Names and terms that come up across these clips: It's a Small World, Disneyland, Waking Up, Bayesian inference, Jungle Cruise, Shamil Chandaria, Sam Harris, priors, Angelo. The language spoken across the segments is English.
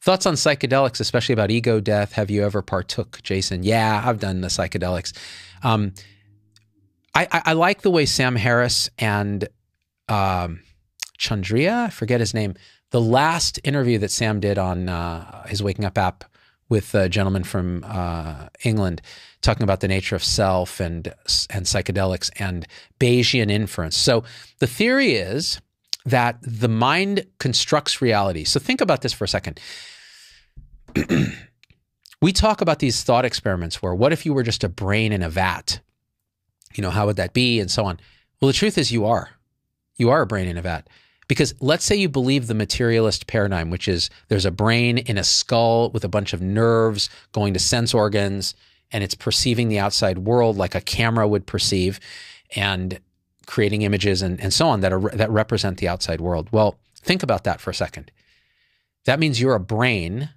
Thoughts on psychedelics, especially about ego death? Have you ever partook, Jason? Yeah, I've done the psychedelics. I like the way Sam Harris and Chandaria, I forget his name, the last interview that Sam did on his Waking Up app with a gentleman from England, talking about the nature of self and psychedelics and Bayesian inference. So the theory is that the mind constructs reality. So think about this for a second. We talk about these thought experiments where, what if you were just a brain in a vat? You know, how would that be, and so on. Well, the truth is you are. You are a brain in a vat. Because let's say you believe the materialist paradigm, which is there's a brain in a skull with a bunch of nerves going to sense organs, and it's perceiving the outside world like a camera would perceive, and creating images and so on that represent the outside world. Well, think about that for a second. That means you're a brain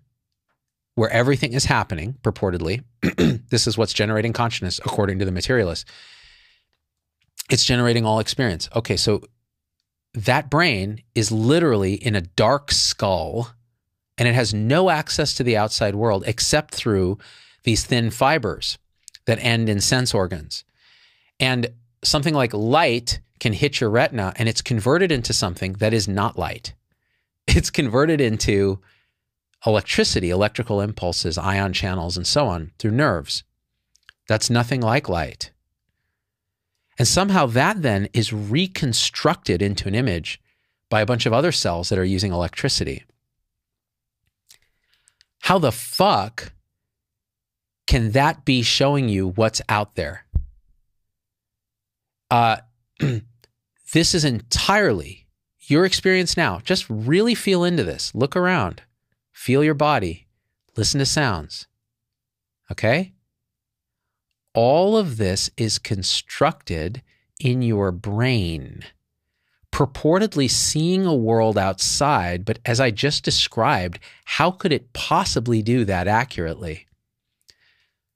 where everything is happening, purportedly. This is what's generating consciousness, according to the materialist. It's generating all experience. Okay, so that brain is literally in a dark skull, and it has no access to the outside world except through these thin fibers that end in sense organs. And something like light can hit your retina, and it's converted into something that is not light. It's converted into electricity, electrical impulses, ion channels, and so on, through nerves. That's nothing like light. And somehow that then is reconstructed into an image by a bunch of other cells that are using electricity. How the fuck can that be showing you what's out there? This is entirely your experience now. Just really feel into this. Look around. Feel your body. Listen to sounds. Okay? All of this is constructed in your brain, purportedly seeing a world outside, but as I just described, how could it possibly do that accurately?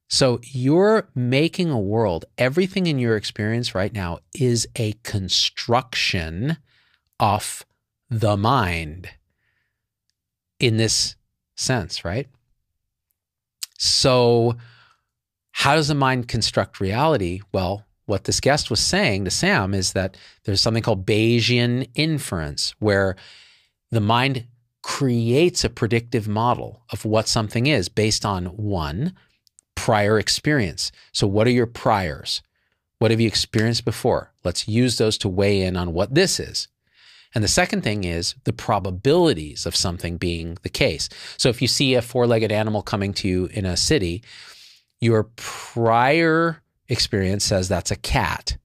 So you're making a world. Everything in your experience right now is a construction of the mind in this sense, right? So how does the mind construct reality? Well, what this guest was saying to Sam is that there's something called Bayesian inference, where the mind creates a predictive model of what something is based on, one, prior experience. So what are your priors? What have you experienced before? Let's use those to weigh in on what this is. And the second thing is the probabilities of something being the case. So if you see a four-legged animal coming to you in a city, your prior experience says that's a cat.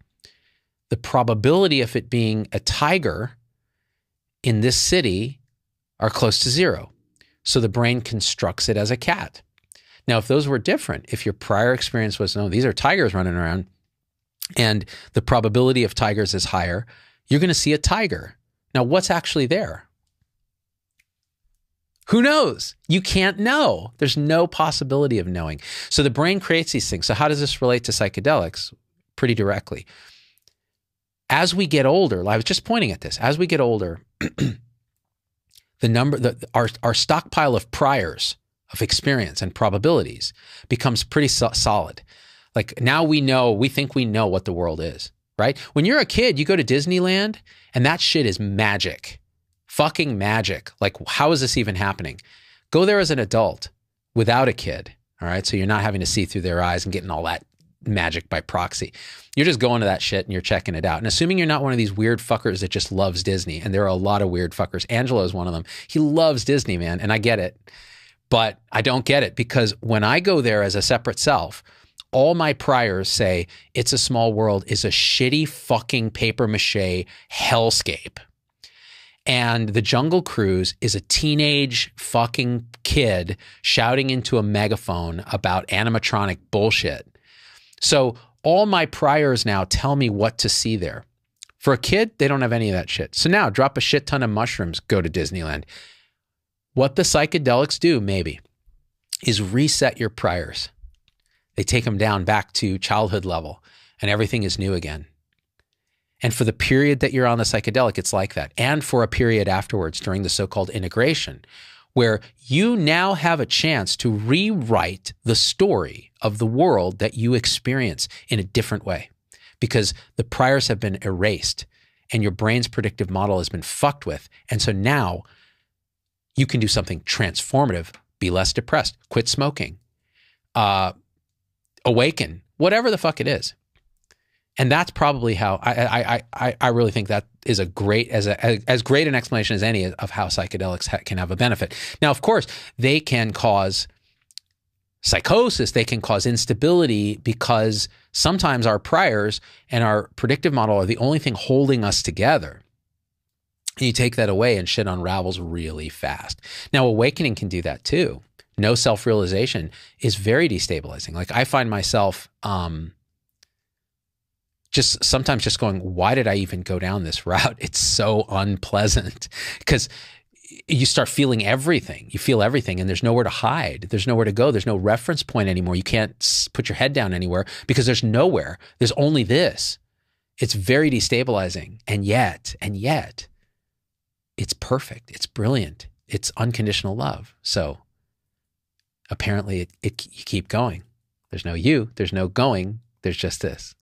The probability of it being a tiger in this city are close to zero. So the brain constructs it as a cat. Now, if those were different, if your prior experience was, no, these are tigers running around, and the probability of tigers is higher, you're going to see a tiger. Now, what's actually there? Who knows? You can't know. There's no possibility of knowing. So the brain creates these things. So how does this relate to psychedelics? Pretty directly. As we get older, I was just pointing at this, as we get older, our stockpile of priors, of experience and probabilities, becomes pretty solid. Like now we know, we think we know what the world is, right? When you're a kid, you go to Disneyland and that shit is magic, fucking magic. Like, how is this even happening? Go there as an adult without a kid, all right? So you're not having to see through their eyes and getting all that magic by proxy. You're just going to that shit and you're checking it out. And assuming you're not one of these weird fuckers that just loves Disney, and there are a lot of weird fuckers. Angelo is one of them. He loves Disney, man, and I get it. But I don't get it, because when I go there as a separate self, all my priors say It's a Small World is a shitty fucking papier-mâché hellscape. And the Jungle Cruise is a teenage fucking kid shouting into a megaphone about animatronic bullshit. So all my priors now tell me what to see there. For a kid, they don't have any of that shit. So now drop a shit ton of mushrooms, go to Disneyland. What the psychedelics do, maybe, is reset your priors. They take them down back to childhood level, and everything is new again. And for the period that you're on the psychedelic, it's like that. And for a period afterwards during the so-called integration, where you now have a chance to rewrite the story of the world that you experience in a different way, because the priors have been erased and your brain's predictive model has been fucked with. And so now you can do something transformative, be less depressed, quit smoking, awaken, whatever the fuck it is. And that's probably how I really think that is a great, as great an explanation as any of how psychedelics can have a benefit. Now, of course, they can cause psychosis, they can cause instability, because sometimes our priors and our predictive model are the only thing holding us together. And you take that away and shit unravels really fast. Now, awakening can do that too. No self-realization is very destabilizing. Like, I find myself, just sometimes just going, why did I even go down this route? It's so unpleasant, because you start feeling everything. You feel everything and there's nowhere to hide. There's nowhere to go. There's no reference point anymore. You can't put your head down anywhere because there's nowhere. There's only this. It's very destabilizing. And yet, it's perfect. It's brilliant. It's unconditional love. So apparently you keep going. There's no you, there's no going, there's just this.